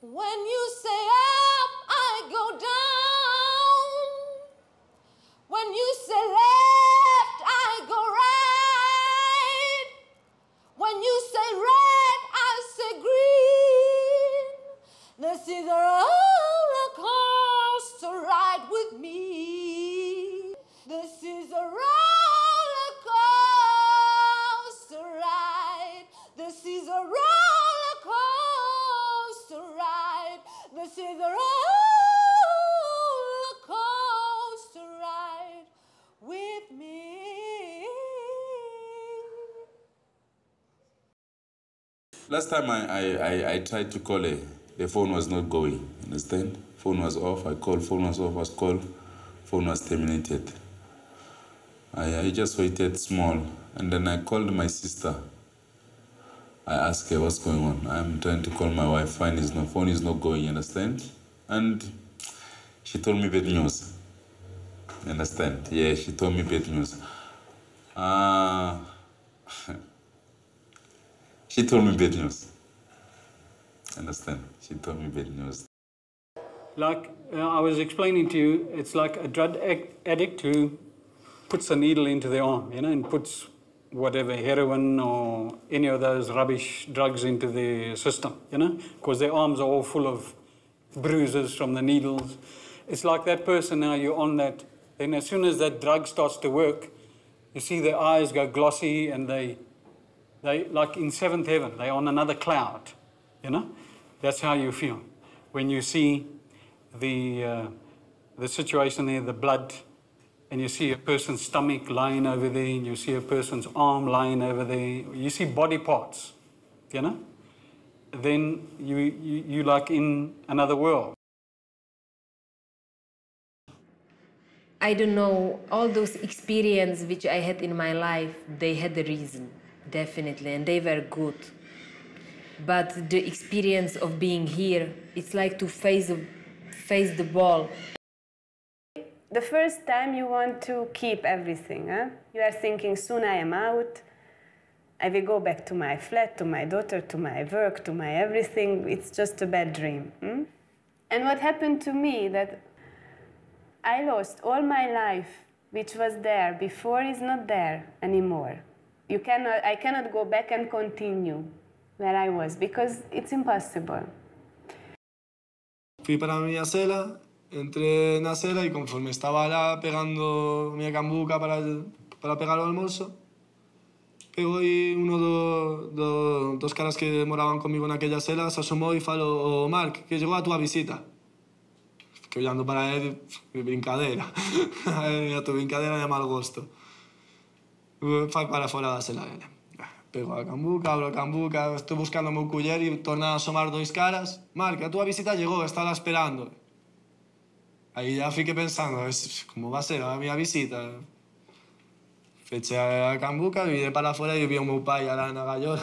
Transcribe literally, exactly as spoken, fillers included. When you say up, I go down. When you say left, I go right. When you say red, I say green. Let's either roller coaster ride with me. This is a roller coaster ride. This is a roller coaster ride. This is a roller coaster ride with me. Last time I, I, I, I tried to call her, the phone was not going. Understand? Phone was off, I called, phone was off, I was called, phone was terminated. I, I just waited small, and then I called my sister. I asked her what's going on. I'm trying to call my wife, phone is not, phone is not going, you understand? And she told me bad news, you understand? Yeah, she told me bad news. Uh, she told me bad news, understand? She told me bad news. Like uh, I was explaining to you, it's like a drug addict who puts a needle into their arm, you know, and puts whatever, heroin or any of those rubbish drugs into their system, you know, because their arms are all full of bruises from the needles. It's like that person now, you're on that, then as soon as that drug starts to work, you see their eyes go glossy and they, they like in seventh heaven, they're on another cloud, you know. That's how you feel when you see the, uh, the situation there, the blood, and you see a person's stomach lying over there, and you see a person's arm lying over there, you see body parts, you know? Then you, you, you like in another world. I don't know, all those experiences which I had in my life, they had a reason, definitely, and they were good. But the experience of being here, it's like to face, face the ball. The first time you want to keep everything, huh? You are thinking, soon I am out, I will go back to my flat, to my daughter, to my work, to my everything. It's just a bad dream. Hmm? And what happened to me that I lost all my life, which was there before, is not there anymore. You cannot, I cannot go back and continue where I was because it's impossible. Fui para Minnesota. Entré en la acera y conforme estaba la pegando mi cambuca para, el, para pegar al almuerzo, pegó y uno do, do, dos caras que moraban conmigo en aquella acera se asomó y faló, oh, Mark, que llegó a tu visita. Que olhando para él, brincadera. A tu brincadera de mal gusto. Fue para fuera de la acera. Pego a cambuca, abro a cambuca, estoy buscando mi culler y torna a asomar dos caras. Mark, a tu visita llegó, estaba esperando. Ahí ya fiqué pensando, ¿cómo va a ser a mi visita? Feché a Cambuca, vine para afuera y vi a mi pai a la Nagallora.